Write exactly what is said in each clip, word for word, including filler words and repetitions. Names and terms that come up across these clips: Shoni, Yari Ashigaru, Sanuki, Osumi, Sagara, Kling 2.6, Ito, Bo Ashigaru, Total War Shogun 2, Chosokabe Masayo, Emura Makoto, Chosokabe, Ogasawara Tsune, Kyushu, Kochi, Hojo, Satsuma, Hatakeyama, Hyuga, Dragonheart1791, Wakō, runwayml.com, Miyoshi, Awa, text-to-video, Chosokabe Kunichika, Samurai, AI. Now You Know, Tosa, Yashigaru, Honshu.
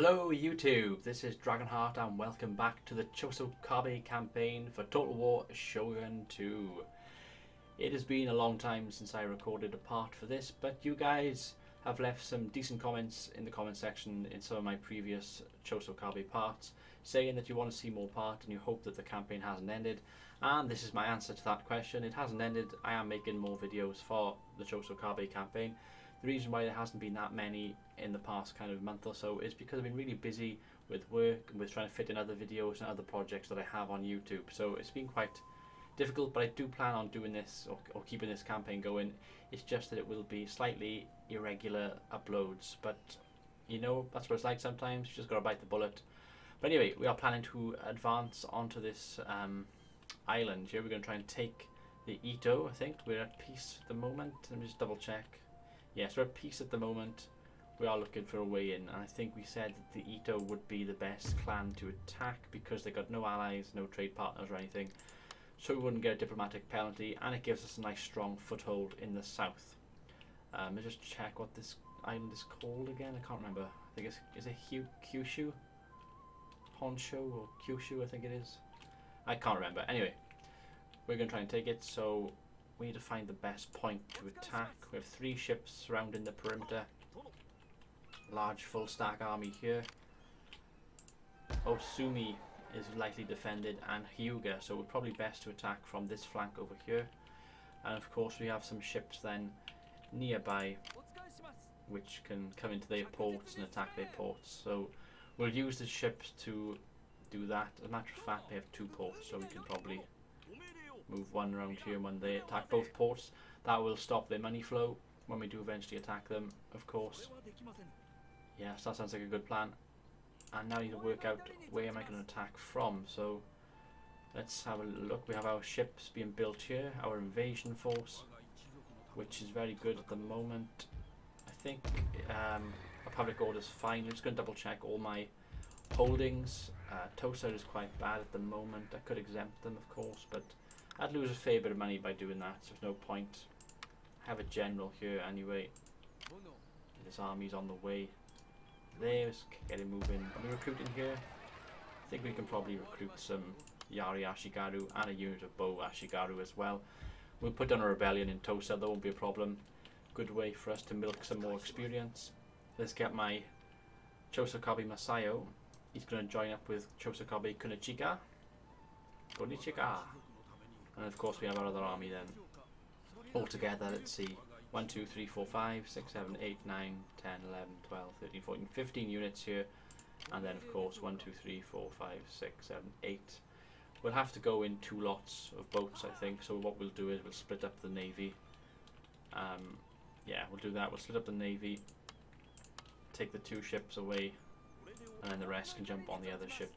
Hello YouTube, this is Dragonheart and welcome back to the Chosokabe campaign for Total War Shogun two. It has been a long time since I recorded a part for this, but you guys have left some decent comments in the comment section in some of my previous Chosokabe parts, saying that you want to see more part and you hope that the campaign hasn't ended. And this is my answer to that question. It hasn't ended. I am making more videos for the Chosokabe campaign. The reason why there hasn't been that many in the past kind of month or so is because I've been really busy with work and with trying to fit in other videos and other projects that I have on YouTube. So it's been quite difficult, but I do plan on doing this or, or keeping this campaign going. It's just that it will be slightly irregular uploads, but you know, that's what it's like sometimes. You just gotta bite the bullet. But anyway, we are planning to advance onto this um, island here. We're gonna try and take the Ito, I think. We're at peace at the moment. Let me just double check. Yes, we're at peace at the moment. We are looking for a way in, and I think we said that the Ito would be the best clan to attack because they got no allies, no trade partners or anything, so we wouldn't get a diplomatic penalty, and it gives us a nice strong foothold in the south. Um, let's just check what this island is called again. I can't remember. I think it's is it Kyushu, Honshu or Kyushu? I think it is. I can't remember. Anyway, we're gonna try and take it. So we need to find the best point to attack. We have three ships surrounding the perimeter. Large full stack army here. Osumi is lightly defended and Hyuga, so we're probably best to attack from this flank over here. And of course we have some ships then nearby which can come into their ports and attack their ports. So we'll use the ships to do that. As a matter of fact, they have two ports, so we can probably move one around here and one there, attack both ports. That will stop their money flow when we do eventually attack them, of course. Yes, that sounds like a good plan. And now you need to work out where am I going to attack from. So let's have a look. We have our ships being built here, our invasion force, which is very good at the moment. I think um, a public order is fine. I'm just going to double check all my holdings. Uh, Tosa is quite bad at the moment. I could exempt them, of course, but I'd lose a fair bit of money by doing that, so there's no point. I have a general here anyway. This army's on the way. There's getting moving. Are we recruiting here? I think we can probably recruit some Yari Ashigaru and a unit of Bo Ashigaru as well. We'll put down a rebellion in Tosa, that won't be a problem. Good way for us to milk some more experience. Let's get my Chosokabe Masayo. He's going to join up with Chosokabe Kunichika. Kunichika. And of course we have our other army then. Altogether, let's see, one, two, three, four, five, six, seven, eight, nine, ten, eleven, twelve, thirteen, fourteen, fifteen units here. And then of course, one, two, three, four, five, six, seven, eight. We'll have to go in two lots of boats, I think. So what we'll do is we'll split up the navy. Um, yeah, we'll do that. We'll split up the navy, take the two ships away, and then the rest can jump on the other ship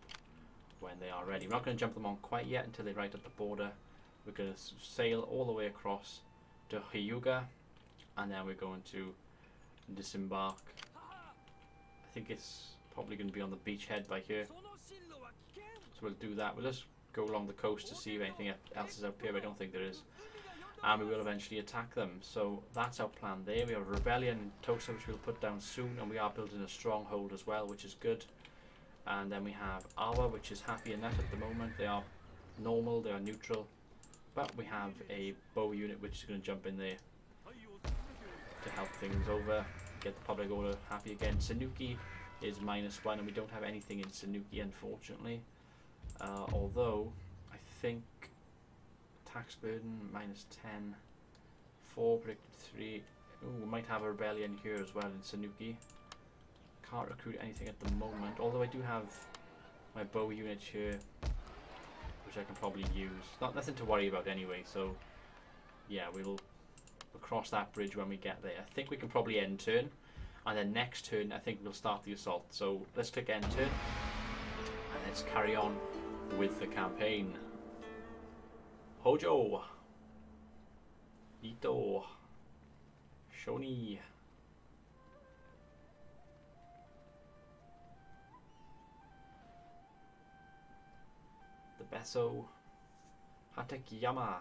when they are ready. We're not going to jump them on quite yet until they're right at the border. We're going to sail all the way across to Hyuga, and then we're going to disembark. I think it's probably going to be on the beachhead by here, so we'll do that. We'll just go along the coast to see if anything else is up here, but I don't think there is, and we will eventually attack them. So that's our plan there. We have a rebellion in Tosa which we'll put down soon, and we are building a stronghold as well, which is good. And then we have Awa, which is happy enough at the moment. They are normal, they are neutral, but we have a bow unit which is going to jump in there to help things over, get the public order happy again. Sanuki is minus one, and we don't have anything in Sanuki, unfortunately. Uh, although I think tax burden minus ten, four predicted three. Ooh, we might have a rebellion here as well in Sanuki. Can't recruit anything at the moment, although I do have my bow unit here, which I can probably use. Not nothing to worry about anyway. So yeah, we'll, we'll cross that bridge when we get there. I think we can probably end turn, and then next turn I think we'll start the assault. So let's click end turn and let's carry on with the campaign. Hojo, Ito, Shoni. Besso, Hatakeyama,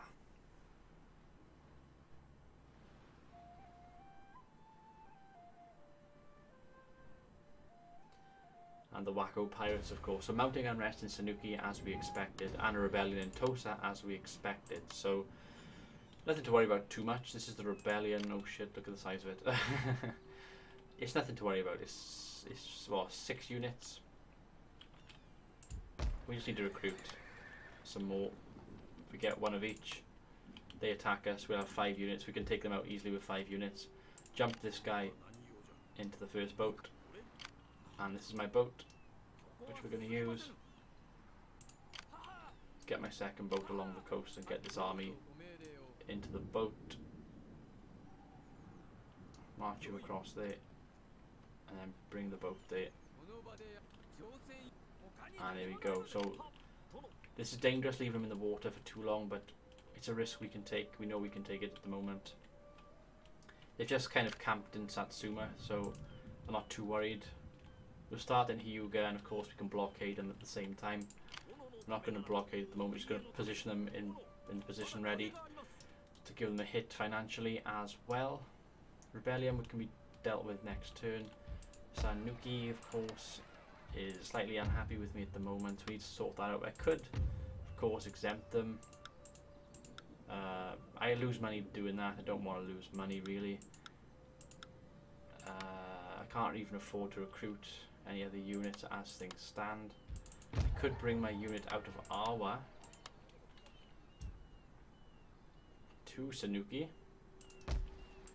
and the Wakō pirates, of course. So mounting unrest in Sanuki as we expected, and a rebellion in Tosa as we expected. So nothing to worry about too much. This is the rebellion. Oh shit, look at the size of it. It's nothing to worry about. It's, it's well, six units. We just need to recruit some more. If we get one of each, they attack us, we'll have five units. We can take them out easily with five units. Jump this guy into the first boat. And this is my boat, which we're going to use. Get my second boat along the coast and get this army into the boat. March you across there. And then bring the boat there. And there we go. So this is dangerous, leaving them in the water for too long, but it's a risk we can take. We know we can take it at the moment. They've just kind of camped in Satsuma, so I'm not too worried. We'll start in Hyuga, and of course we can blockade them at the same time. I'm not going to blockade at the moment, we're just going to position them in, in position ready to give them a hit financially as well. Rebellion, which can be dealt with next turn. Sanuki, of course, is slightly unhappy with me at the moment. We need to sort that out. I could, of course, exempt them. Uh, I lose money doing that. I don't want to lose money, really. Uh, I can't even afford to recruit any other units as things stand. I could bring my unit out of Awa to Sanuki.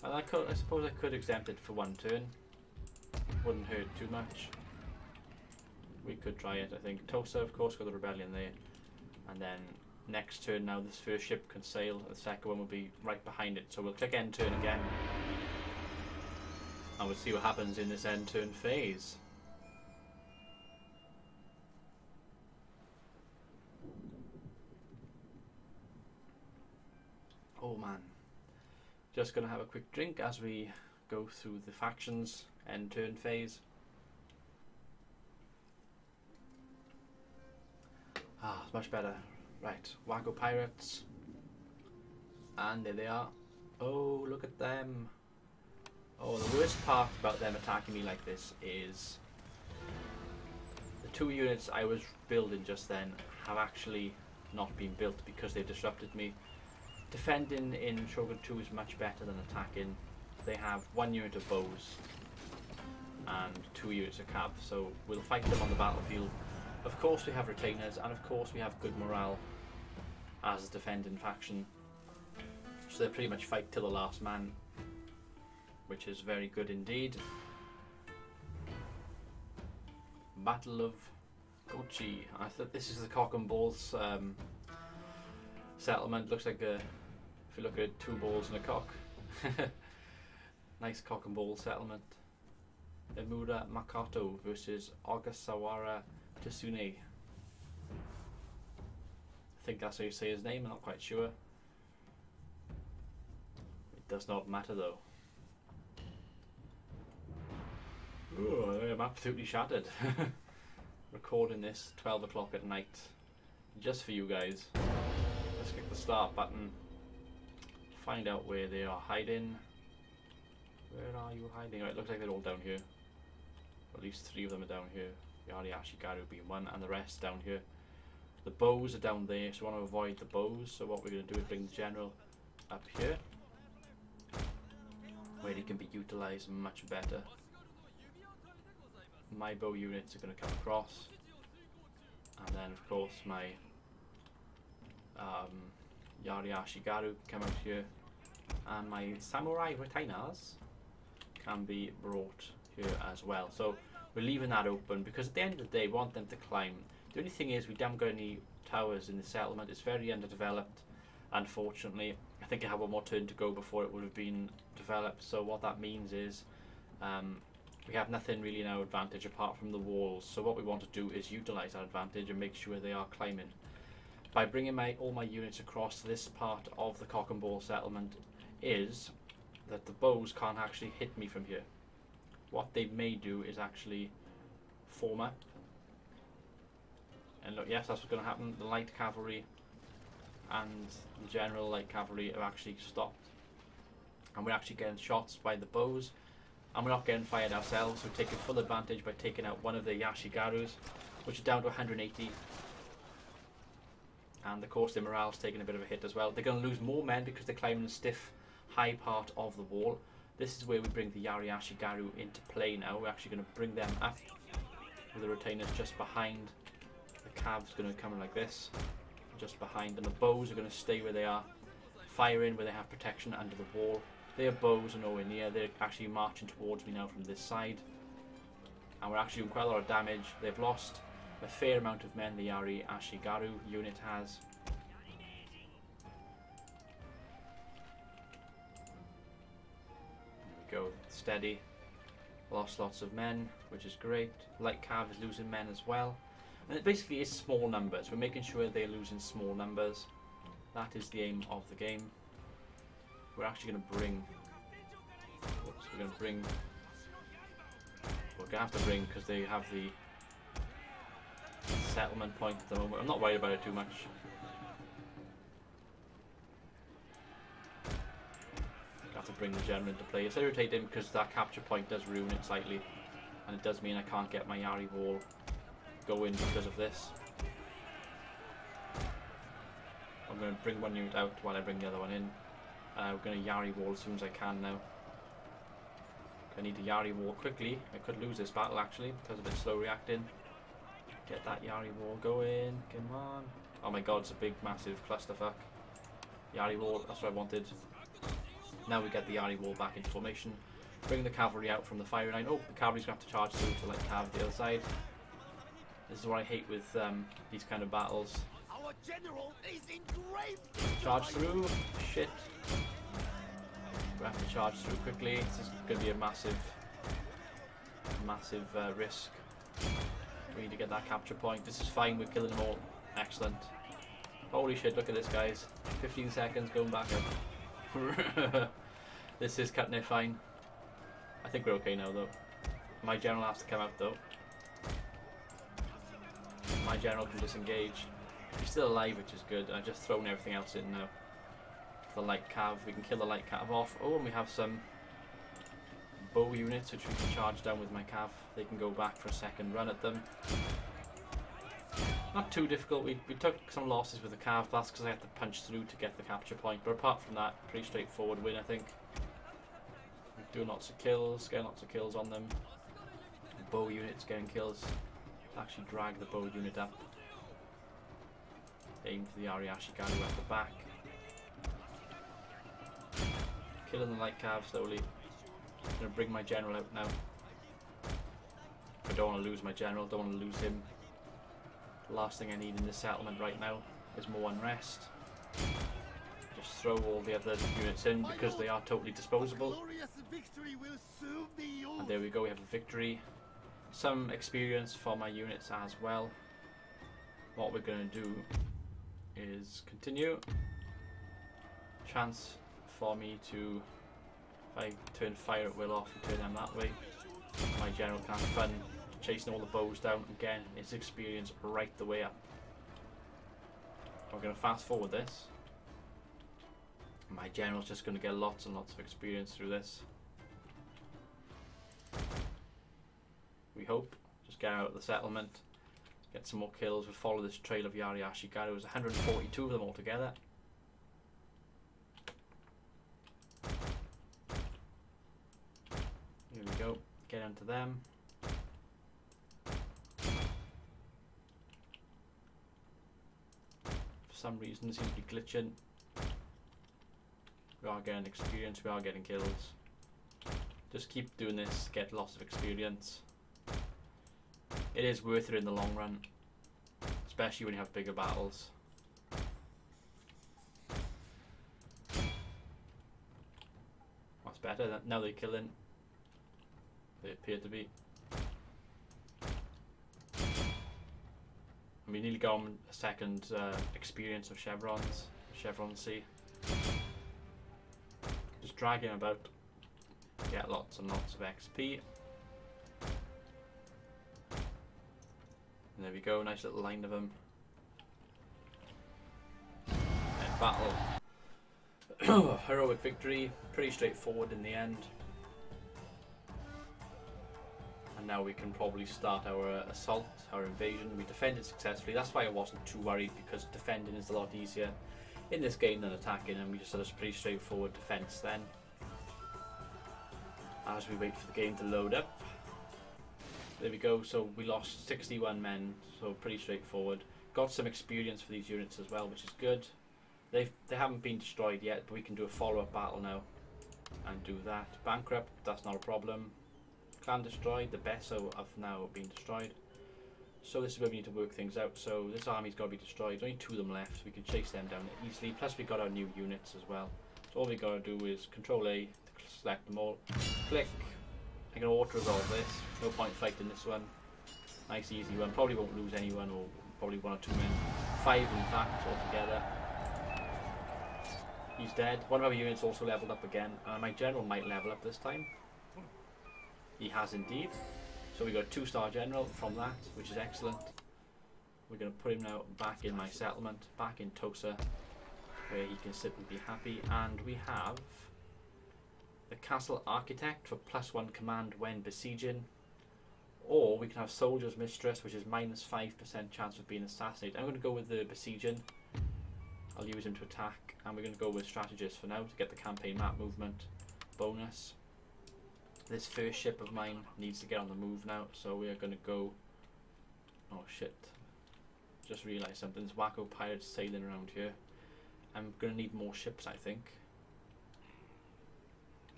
And I, could, I suppose I could exempt it for one turn. Wouldn't hurt too much. We could try it, I think. Tosa, of course, got the rebellion there. And then next turn now, this first ship can sail. The second one will be right behind it. So we'll click end turn again. And we'll see what happens in this end turn phase. Oh man. Just going to have a quick drink as we go through the factions end turn phase. Ah, it's much better. Right, Wakō pirates. And there they are. Oh, look at them. Oh, the worst part about them attacking me like this is the two units I was building just then have actually not been built because they've disrupted me. Defending in Shogun two is much better than attacking. They have one unit of bows and two units of cav, so we'll fight them on the battlefield. Of course we have retainers, and of course we have good morale as a defending faction. So they pretty much fight till the last man, which is very good indeed. Battle of Kochi. I thought this is the cock and balls um, settlement. Looks like a, if you look at it, two balls and a cock. Nice cock and ball settlement. Emura Makoto versus Ogasawara Tsune. I think that's how you say his name, I'm not quite sure. It does not matter though. Ooh, I'm absolutely shattered. Recording this twelve o'clock at night just for you guys. Let's click the start button. Find out where they are hiding. Where are you hiding? Right, it looks like they're all down here. At least three of them are down here. Yari Ashigaru being one, and the rest down here. The bows are down there, so we want to avoid the bows. So what we're going to do is bring the general up here, where he can be utilised much better. My bow units are going to come across, and then of course my um, Yari Ashigaru can come out here, and my Samurai retainers can be brought here as well. So we're leaving that open because at the end of the day we want them to climb. The only thing is we haven't got any towers in the settlement. It's very underdeveloped, unfortunately. I think I have one more turn to go before it would have been developed. So what that means is um, we have nothing really in our advantage apart from the walls. So what we want to do is utilise that advantage and make sure they are climbing. By bringing my all my units across this part of the cock and ball settlement is that the bows can't actually hit me from here. What they may do is actually form up, and look, yes, that's what's going to happen. The light cavalry and the general light cavalry are actually stopped, and we're actually getting shots by the bows, and we're not getting fired ourselves. We're taking full advantage by taking out one of the Yashigarus, which are down to one hundred eighty. And of course their morale's taking a bit of a hit as well. They're going to lose more men because they're climbing the stiff high part of the wall. This is where we bring the Yari Ashigaru into play now. We're actually going to bring them up with the retainers just behind. The calves going to come in like this, just behind, and the bows are going to stay where they are, firing where they have protection under the wall. Their bows are nowhere near. They're actually marching towards me now from this side, and we're actually doing quite a lot of damage. They've lost a fair amount of men, the Yari Ashigaru unit has. There we go, steady. Lost lots of men, which is great. Light Cav is losing men as well. And it basically is small numbers. We're making sure they're losing small numbers. That is the aim of the game. We're actually going to bring... Oops, we're going to bring... We're going to have to bring, because they have the settlement point at the moment. I'm not worried about it too much. I have to bring the general into play. It's irritating because that capture point does ruin it slightly, and it does mean I can't get my Yari wall going because of this. I'm going to bring one unit out while I bring the other one in. Uh, we're going to Yari wall as soon as I can now. I need to Yari wall quickly. I could lose this battle actually because of it slow reacting. Get that Yari wall going. Come on. Oh my god, it's a big massive clusterfuck. Yari wall, that's what I wanted. Now we get the Yari wall back into formation. Bring the cavalry out from the firing line. Oh, the cavalry's going to have to charge through to like cav the other side. This is what I hate with um, these kind of battles. Our general is in grave. Charge through. Shit. We have to charge through quickly. This is going to be a massive, massive uh, risk. We need to get that capture point. This is fine. We're killing them all. Excellent. Holy shit! Look at this, guys. fifteen seconds going back up. This is cutting it fine. I think we're okay now, though. My general has to come out, though. My general can disengage. He's still alive, which is good. I've just thrown everything else in now. The light cav, we can kill the light cav off. Oh, and we have some bow units which we can charge down with my cav. They can go back for a second run at them. Not too difficult. We, we took some losses with the cav. That's because I had to punch through to get the capture point. But apart from that, pretty straightforward win, I think. Doing lots of kills, getting lots of kills on them. Bow units getting kills. Actually drag the bow unit up. Aim for the Yari Ashigaru at the back. Killing the light cav slowly. I'm going to bring my general out now. I don't want to lose my general, don't want to lose him. The last thing I need in this settlement right now is more unrest. Just throw all the other units in because they are totally disposable. And there we go, we have a victory. Some experience for my units as well. What we're going to do is continue. Chance for me to, if I turn fire at will off and turn them that way, my general can have fun chasing all the bows down. Again, it's experience right the way up. I'm going to fast forward this. My general's just going to get lots and lots of experience through this. We hope. Just get out of the settlement, get some more kills. We'll follow this trail of Yari Ashigaru. There's one hundred forty-two of them altogether. Here we go. Get onto them. For some reason, this seems to be glitching. We are getting experience. We are getting kills. Just keep doing this. Get lots of experience. It is worth it in the long run, especially when you have bigger battles. That's better. Now they're killing. They appear to be. And we nearly got on a second uh, experience of chevrons. Chevron C. Just drag him about. Get lots and lots of X P. There we go, nice little line of them. And battle. Heroic victory, pretty straightforward in the end. and now we can probably start our uh, assault, our invasion. We defended successfully. That's why I wasn't too worried, because defending is a lot easier in this game than attacking, and we just had a pretty straightforward defense then. As we wait for the game to load up. There we go, so we lost sixty-one men, so pretty straightforward. Got some experience for these units as well, which is good. They've, they haven't been destroyed yet, but we can do a follow-up battle now and do that. Bankrupt, that's not a problem. Clan destroyed, the Besso have now been destroyed. So this is where we need to work things out. So this army's got to be destroyed. There's only two of them left, so we can chase them down easily. Plus we got our new units as well. So all we got to do is Control A to select them all. Click. I can auto-resolve this. No point fighting this one. Nice easy one. Probably won't lose anyone, or probably one or two men. Five in fact altogether. He's dead. One of our units also leveled up again, and my general might level up this time. He has indeed. So we got a two-star general from that, which is excellent. We're going to put him now back in my settlement, back in Tosa, where he can sit and be happy. And we have the castle architect for plus one command when besieging, or we can have soldier's mistress, which is minus five percent chance of being assassinated. I'm going to go with the besieging. I'll use him to attack, and we're going to go with strategist for now to get the campaign map movement bonus. This first ship of mine needs to get on the move now, so we are going to go... Oh shit, just realised something. There's Wakō pirates sailing around here. I'm going to need more ships, I think.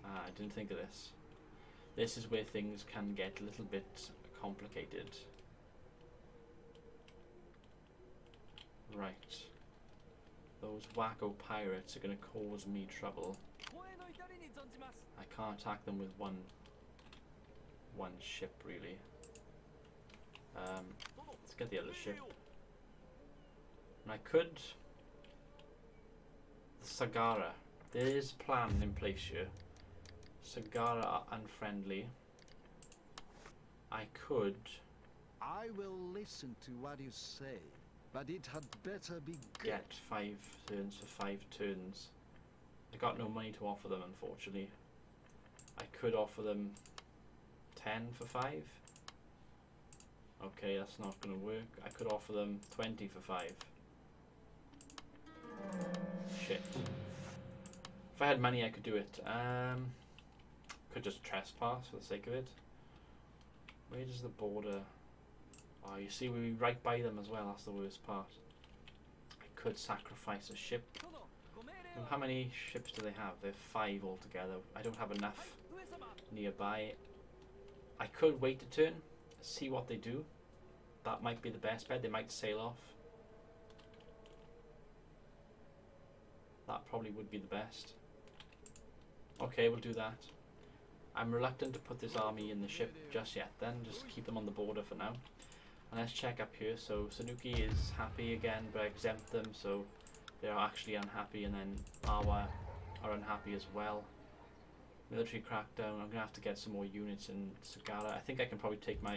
Ah, I didn't think of this. This is where things can get a little bit complicated. Right. Those Wakō pirates are going to cause me trouble. I can't attack them with one one ship really. Um, let's get the other ship. And I could... The Sagara. There is a plan in place here. Sagara are unfriendly. I could... I will listen to what you say, but it had better be good. Get five turns for five turns. I got no money to offer them, unfortunately. I could offer them ten for five. Okay, that's not going to work. I could offer them twenty for five. Shit. If I had money, I could do it. Um, could just trespass for the sake of it. Where does the border... Oh, you see, we're right by them as well. That's the worst part. I could sacrifice a ship. How many ships do they have? They're five altogether. I don't have enough nearby. I could wait a turn, see what they do. That might be the best bet. They might sail off. That probably would be the best. Okay, we'll do that. I'm reluctant to put this army in the ship just yet then. Just keep them on the border for now. And let's check up here. So Sanuki is happy again, but I exempt them, so they are actually unhappy, and then Awa are unhappy as well. Military crackdown. I'm going to have to get some more units in Sagara. I think I can probably take my,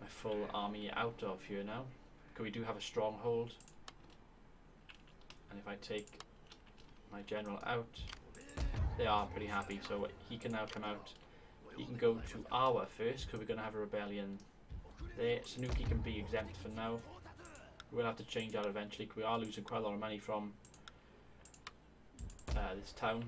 my full army out of here now, because we do have a stronghold. And if I take my general out, they are pretty happy, so he can now come out. He can go to Awa first, because we're going to have a rebellion there. Sanuki can be exempt for now. We'll have to change that eventually, because we are losing quite a lot of money from uh, this town.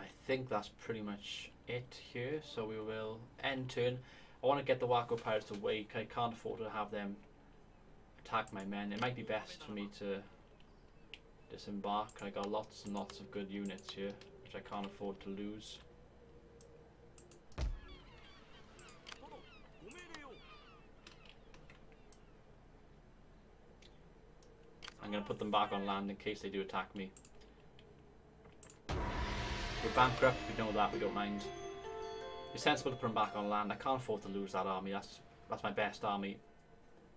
I think that's pretty much it here, so we will end turn. I want to get the Wakō pirates away, because I can't afford to have them attack my men. It might be best for me to disembark. I got lots and lots of good units here, which I can't afford to lose. I'm going to put them back on land in case they do attack me. We're bankrupt, we know that, we don't mind. It's sensible to put them back on land. I can't afford to lose that army. That's that's my best army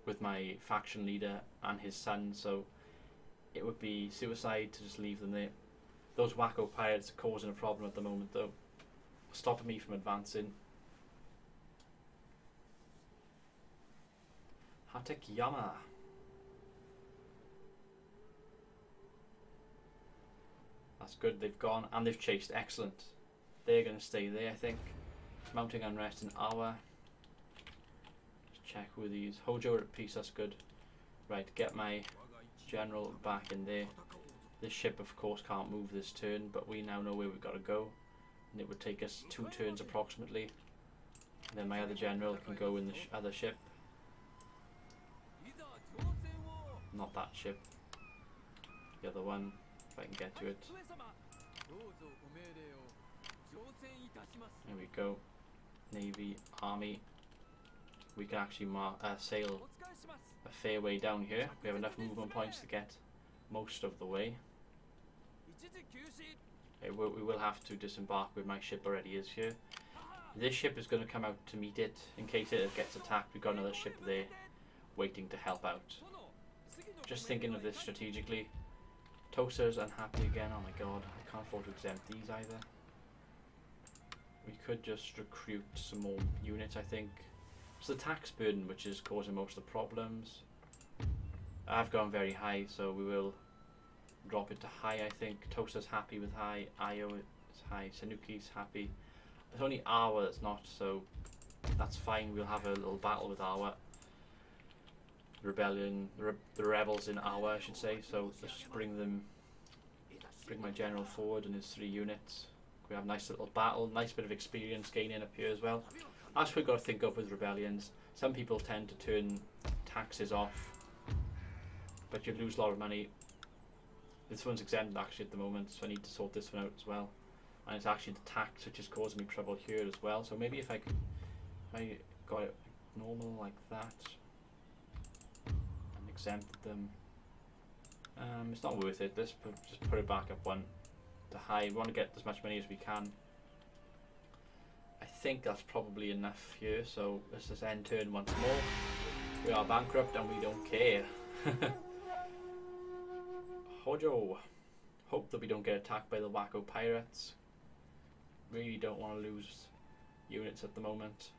with my faction leader and his son, so it would be suicide to just leave them there. Those Wakō pirates are causing a problem at the moment though, stopping me from advancing. Hatakeyama. That's good, they've gone, and they've chased. Excellent. They're going to stay there, I think. Mounting unrest in Awa. Just check with these. Hojo at peace, that's good. Right, get my general back in there. This ship, of course, can't move this turn, but we now know where we've got to go. And it would take us two turns approximately. And then my other general can go in the sh other ship. Not that ship. The other one, if I can get to it. There we go. Navy, army. We can actually mar uh, sail a fair way down here. We have enough movement points to get most of the way. Okay, we will have to disembark where my ship already is here. This ship is going to come out to meet it in case it gets attacked. We've got another ship there waiting to help out. Just thinking of this strategically. Tosa's unhappy again. Oh my god, I can't afford to exempt these either. We could just recruit some more units, I think. It's the tax burden which is causing most of the problems. I've gone very high, so we will drop it to high, I think. Tosa's happy with high. Io is high. Sanuki's happy. It's only Awa that's not, so that's fine. We'll have a little battle with Awa. Rebellion, re the rebels in Awa, I should say. So let's just bring them, bring my general forward and his three units. We have a nice little battle, nice bit of experience gaining up here as well. That's what we've got to think of with rebellions. Some people tend to turn taxes off, but you lose a lot of money. This one's exempt actually at the moment, so I need to sort this one out as well. And it's actually the tax which is causing me trouble here as well. So maybe if I could, if I got it normal like that and exempted them. Um, it's not worth it. Let's put, just put it back up one. The high, we want to get as much money as we can. I think that's probably enough here, so let's just end turn once more. We are bankrupt and we don't care. Hojo, hope that we don't get attacked by the Wakō pirates. Really don't want to lose units at the moment.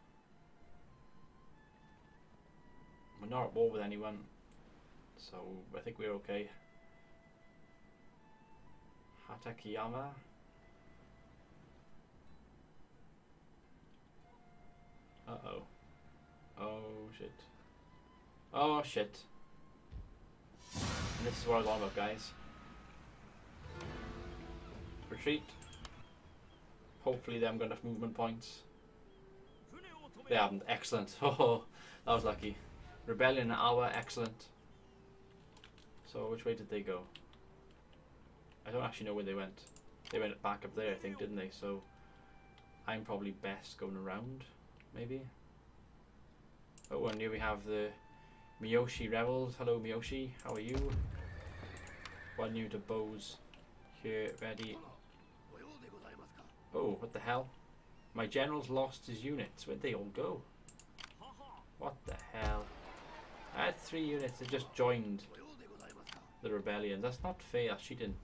We're not at war with anyone, so I think we're okay. Hatakeyama. Uh oh. Oh shit. Oh shit. And this is what I was on about, guys. Retreat. Hopefully they haven't got enough movement points. They haven't. Excellent. Oh, that was lucky. Rebellion hour. Excellent. So which way did they go? I don't actually know where they went. They went back up there, I think, didn't they? So I'm probably best going around, maybe. Oh, and here we have the Miyoshi rebels. Hello, Miyoshi. How are you? One new to Bo's here, ready. Oh, what the hell? My general's lost his units. Where'd they all go? What the hell? I had three units that just joined the rebellion. That's not fair. That's cheating.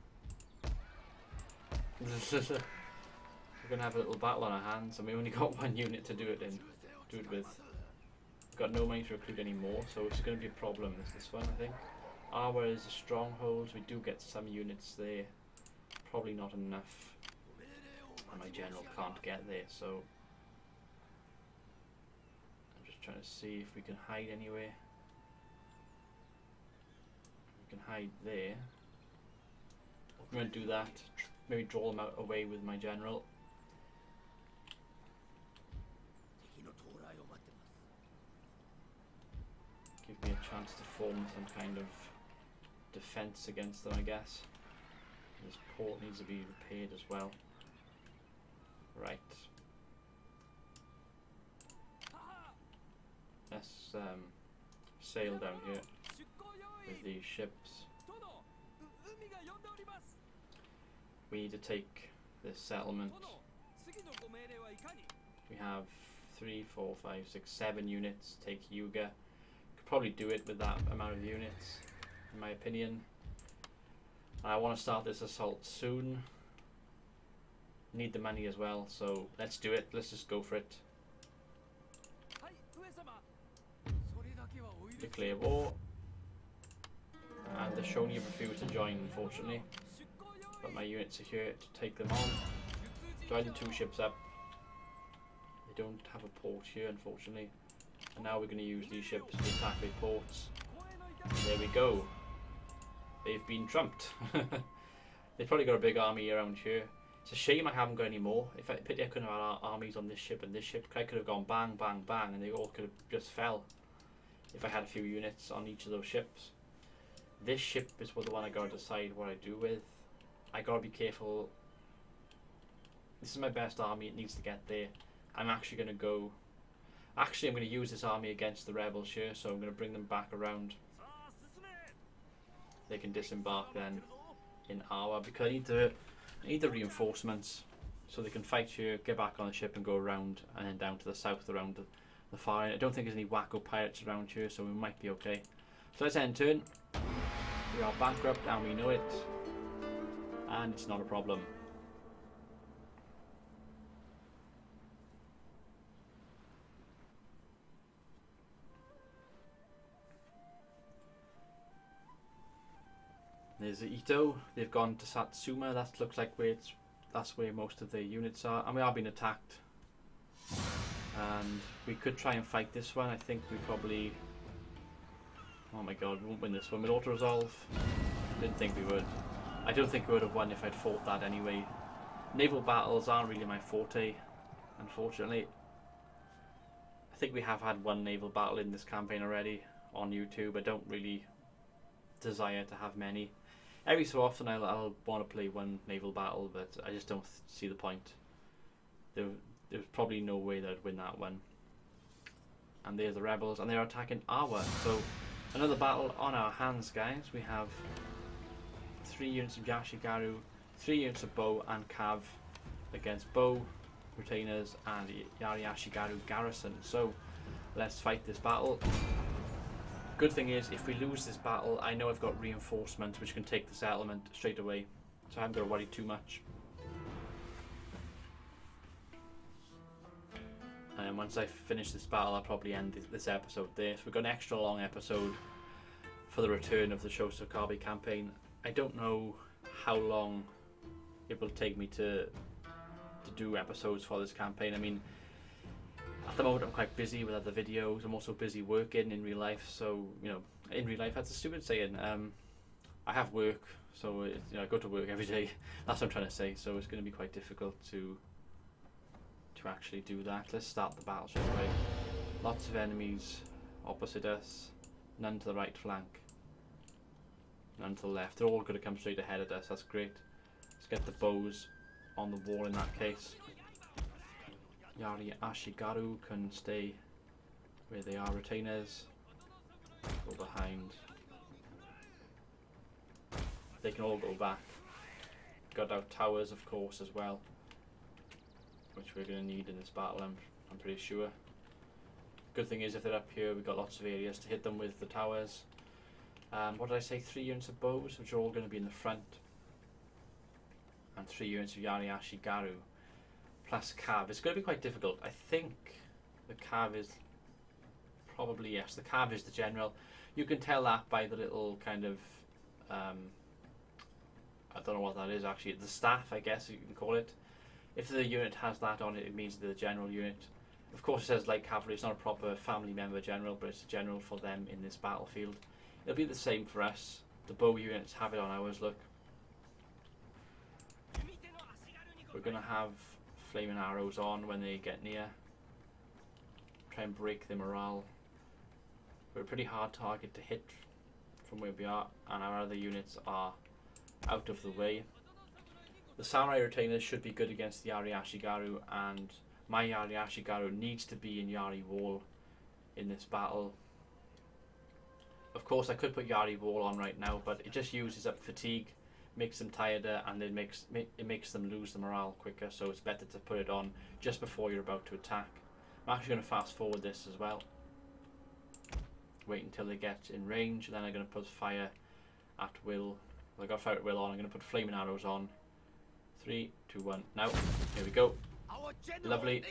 We're gonna have a little battle on our hands, and we only got one unit to do it in. Do it with. We've got no money to recruit anymore, so it's gonna be a problem. This this one, I think. Awa is a stronghold. We do get some units there. Probably not enough. And my general can't get there, so I'm just trying to see if we can hide anywhere. We can hide there. We're gonna do that. Maybe draw them out away with my general. Give me a chance to form some kind of defense against them, I guess. This port needs to be repaired as well. Right. Let's um, sail down here with these ships. We need to take this settlement. We have three, four, five, six, seven units. Take Hyuga. Could probably do it with that amount of units, in my opinion. I want to start this assault soon. Need the money as well, so let's do it. Let's just go for it. Declare war. And the Shoni have refused to join, unfortunately. But my units are here to take them on. Join the two ships up. don't have a port here, unfortunately. And now we're going to use these ships to attack their ports. There we go. They've been trumped. They've probably got a big army around here. It's a shame I haven't got any more. If I pity I couldn't have had armies on this ship and this ship. I could have gone bang, bang, bang, and they all could have just fell. If I had a few units on each of those ships. This ship is the one I gotta decide what I do with. I gotta be careful. This is my best army. It needs to get there. I'm actually gonna go. Actually, I'm gonna use this army against the rebels here. So I'm gonna bring them back around. They can disembark then in Awa because I need the I need the reinforcements so they can fight here, get back on the ship, and go around and then down to the south around the, the far end. I don't think there's any Wakō pirates around here, so we might be okay. So let's end turn. We are bankrupt and we know it, and it's not a problem. There's the Ito. They've gone to Satsuma. That looks like where it's, that's where most of their units are, and we are being attacked. And we could try and fight this one. I think we probably. Oh my god, we won't win this one. We'll auto resolve. Didn't think we would. I don't think we would have won if I'd fought that anyway. Naval battles aren't really my forte, unfortunately. I think we have had one naval battle in this campaign already on YouTube. I don't really desire to have many. Every so often I'll, I'll want to play one naval battle, but I just don't see the point. There, there's probably no way that I'd win that one. And there's the rebels, and they're attacking Awa. So another battle on our hands, guys. We have three units of Yashigaru, three units of Bo and Cav against Bo, Retainers, and Yari Ashigaru Garrison. So let's fight this battle. Good thing is, if we lose this battle, I know I've got reinforcements which can take the settlement straight away. So I haven't got to worry too much. And once I finish this battle, I'll probably end this episode there. So we've got an extra long episode for the return of the Chosokabe campaign. I don't know how long it will take me to to do episodes for this campaign. I mean, at the moment I'm quite busy with other videos. I'm also busy working in real life. So, you know, in real life, that's a stupid saying. Um, I have work, so it, you know, I go to work every day. That's what I'm trying to say. So it's going to be quite difficult to... to actually do that. Let's start the battleship right. Lots of enemies opposite us. None to the right flank. None to the left. They're all going to come straight ahead at us. That's great. Let's get the bows on the wall in that case. Yari Ashigaru can stay where they are. Retainers go behind. They can all go back. Got our towers of course as well, which we're going to need in this battle, I'm, I'm pretty sure. Good thing is, if they're up here, we've got lots of areas to hit them with the towers. Um, what did I say? Three units of bows, which are all going to be in the front. And three units of Yari Ashigaru, plus Cav. It's going to be quite difficult. I think the Cav is probably, yes, the Cav is the general. You can tell that by the little kind of, um, I don't know what that is actually, the staff, I guess you can call it. If the unit has that on it, it means they're the general unit. Of course it says light cavalry, it's not a proper family member general, but it's a general for them in this battlefield. It'll be the same for us. The bow units have it on ours, look. We're going to have flaming arrows on when they get near. Try and break their morale. We're a pretty hard target to hit from where we are, and our other units are out of the way. The Samurai Retainers should be good against the Yari Ashigaru, and my Yari Ashigaru needs to be in Yari Wall in this battle. Of course I could put Yari Wall on right now, but it just uses up fatigue, makes them tireder, and it makes, it makes them lose the morale quicker, so it's better to put it on just before you're about to attack. I'm actually going to fast forward this as well. Wait until they get in range, and then I'm going to put fire at will. Well, I've got fire at will on, I'm going to put flaming arrows on. Three, two, one. Now, here we go. Lovely.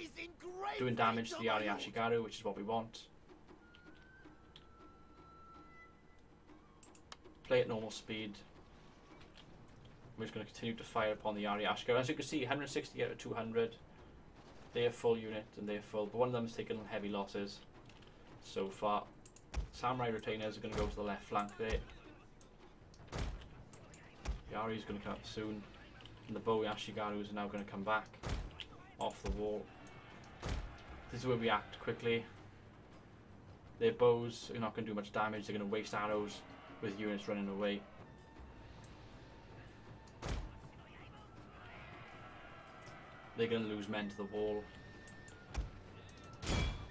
Doing damage to the Yari Ashigaru, which is what we want. Play at normal speed. We're just going to continue to fire upon the Yari Ashigaru. As you can see, one hundred sixty out of two hundred. They're full unit and they're full, but one of them has taken heavy losses so far. Samurai retainers are going to go to the left flank there. Yari's going to come up soon. And the Bo Ashigaru is now going to come back off the wall. This is where we act quickly. Their bows are not going to do much damage. They're going to waste arrows with units running away. They're going to lose men to the wall.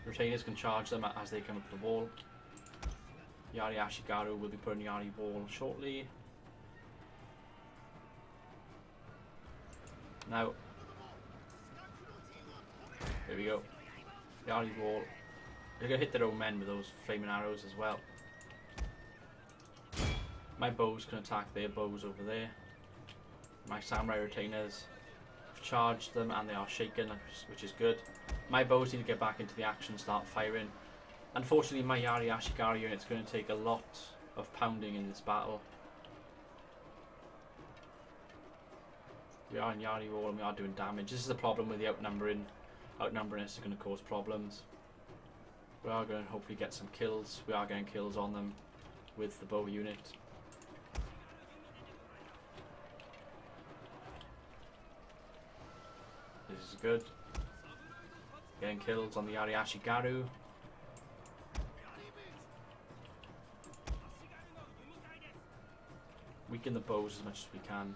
Retainers can charge them as they come up the wall. Yari Ashigaru will be putting Yari wall shortly. Now, here we go. Yari wall. They're going to hit their own men with those flaming arrows as well. My bows can attack their bows over there. My samurai retainers have charged them and they are shaken, which is good. My bows need to get back into the action and start firing. Unfortunately, my Yari Ashigaru unit's going to take a lot of pounding in this battle. We are in Yari wall and we are doing damage. This is the problem with the outnumbering. Outnumbering us is going to cause problems. We are going to hopefully get some kills. We are getting kills on them with the bow unit. This is good. Getting kills on the Yari Ashigaru. Weaken the bows as much as we can.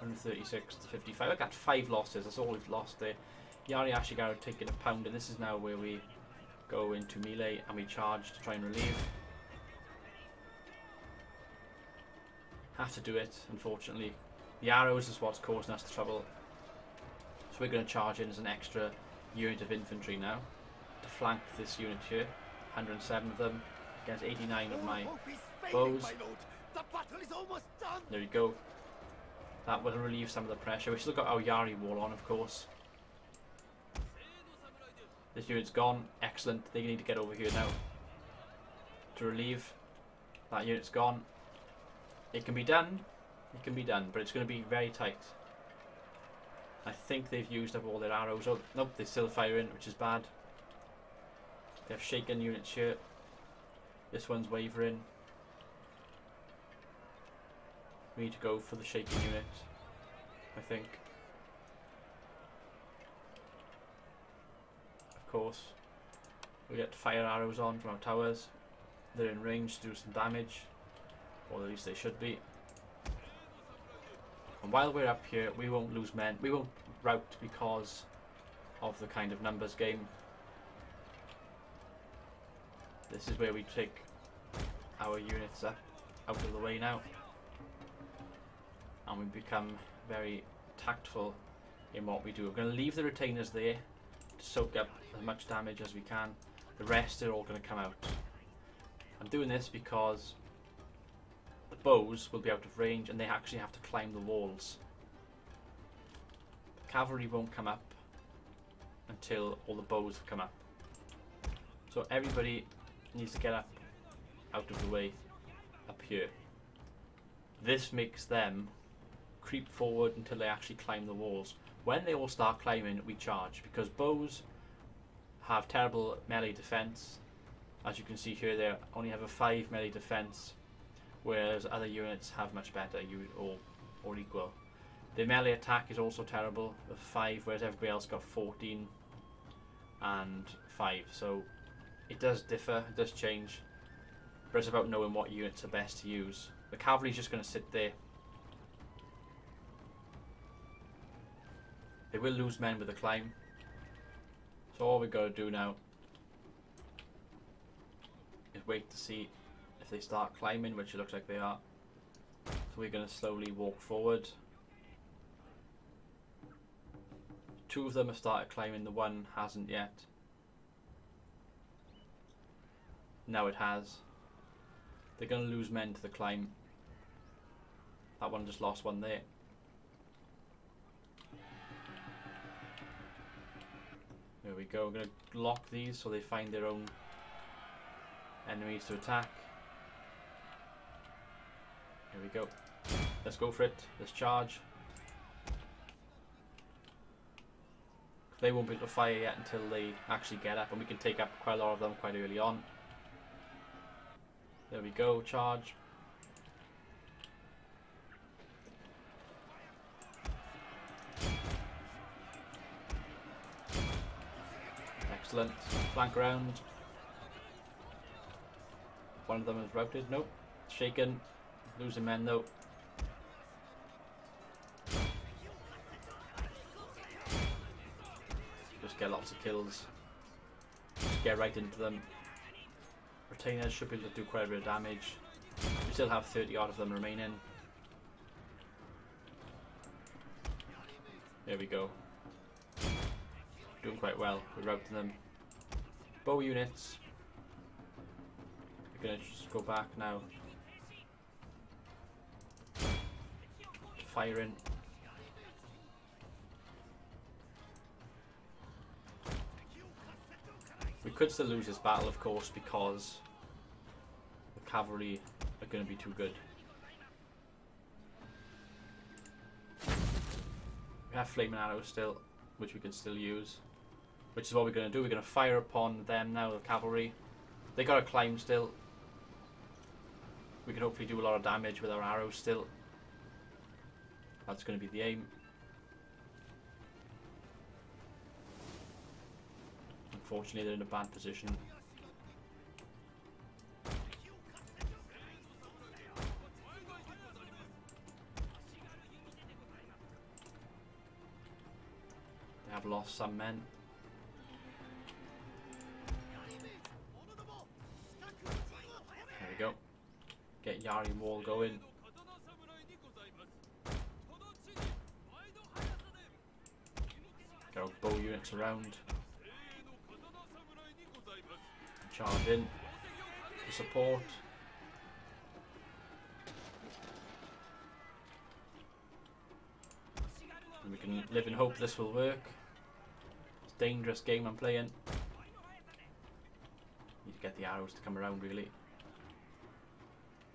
one thirty-six to fifty-five. Look at five losses. That's all we've lost there. Yari Ashigaru taking a pound, and this is now where we go into melee and we charge to try and relieve. Have to do it, unfortunately. The arrows is what's causing us the trouble. So we're going to charge in as an extra unit of infantry now to flank this unit here. one hundred seven of them against eighty-nine of my bows. There we go. That will relieve some of the pressure. We still got our Yari wall on, of course. This unit's gone. Excellent. They need to get over here now to relieve. That unit's gone. It can be done. It can be done, but it's going to be very tight. I think they've used up all their arrows. Oh, nope, they're still firing, which is bad. They've shaken units here. This one's wavering. We need to go for the shaking unit, I think. Of course, we get fire arrows on from our towers. They're in range to do some damage, or at least they should be. And while we're up here, we won't lose men. We won't rout because of the kind of numbers game. This is where we take our units up out of the way now. And we become very tactful in what we do. We're going to leave the retainers there to soak up as much damage as we can. The rest are all going to come out. I'm doing this because the bows will be out of range and they actually have to climb the walls. The cavalry won't come up until all the bows have come up. So everybody needs to get up out of the way up here. This makes them creep forward until they actually climb the walls. When they all start climbing, we charge, because bows have terrible melee defense. As you can see here, they only have a five melee defense, whereas other units have much better, or, or equal. Their melee attack is also terrible, of five, whereas everybody else got fourteen and five. So it does differ, it does change, but it's about knowing what units are best to use. The cavalry is just going to sit there. They will lose men with the climb. So all we've got to do now is wait to see if they start climbing, which it looks like they are. So we're going to slowly walk forward. Two of them have started climbing, the one hasn't yet. Now it has. They're going to lose men to the climb. That one just lost one there. There we go, we're going to lock these so they find their own enemies to attack. Here we go. Let's go for it. Let's charge. They won't be able to fire yet until they actually get up, and we can take up quite a lot of them quite early on. There we go, charge. Excellent. Flank round. One of them is routed. Nope. Shaken. Losing men though. Just get lots of kills. Just get right into them. Retainers should be able to do quite a bit of damage. We still have thirty odd of them remaining. There we go. Doing quite well. We're routing them. Bow units. We're going to just go back now. Firing. We could still lose this battle, of course, because the cavalry are going to be too good. We have flaming arrows still, which we can still use. Which is what we're going to do. We're going to fire upon them now, the cavalry. They got to climb still. We can hopefully do a lot of damage with our arrows still. That's going to be the aim. Unfortunately, they're in a bad position. They have lost some men. There we go. Get Yari wall going. Get our bow units around. Charge in for support. And we can live in hope this will work. It's a dangerous game I'm playing. Need to get the arrows to come around really.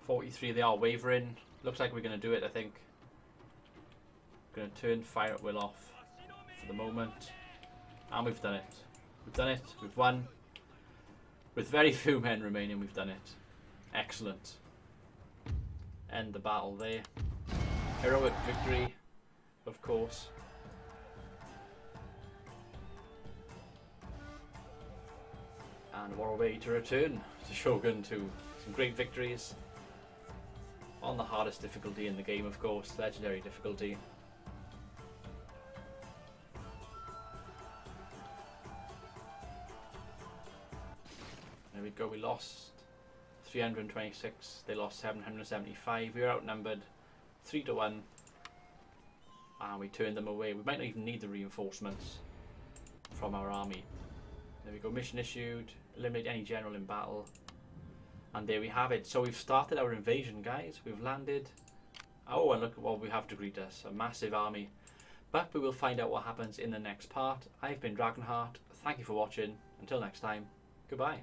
forty-three, they are wavering. Looks like we're going to do it, I think. Going to turn fire at will off for the moment. And we've done it. We've done it. We've won. With very few men remaining, we've done it. Excellent. End the battle there. Heroic victory, of course. And what a way to return to Shogun two. Some great victories. On the hardest difficulty in the game, of course. Legendary difficulty. Go, we lost three hundred twenty-six, they lost seven hundred seventy-five. We were outnumbered three to one and we turned them away. We might not even need the reinforcements from our army. There we go, mission issued, eliminate any general in battle, and there we have it. So we've started our invasion, guys. We've landed. Oh, and look at what we have to greet us, a massive army. But we will find out what happens in the next part. I've been Dragonheart, thank you for watching, until next time, goodbye.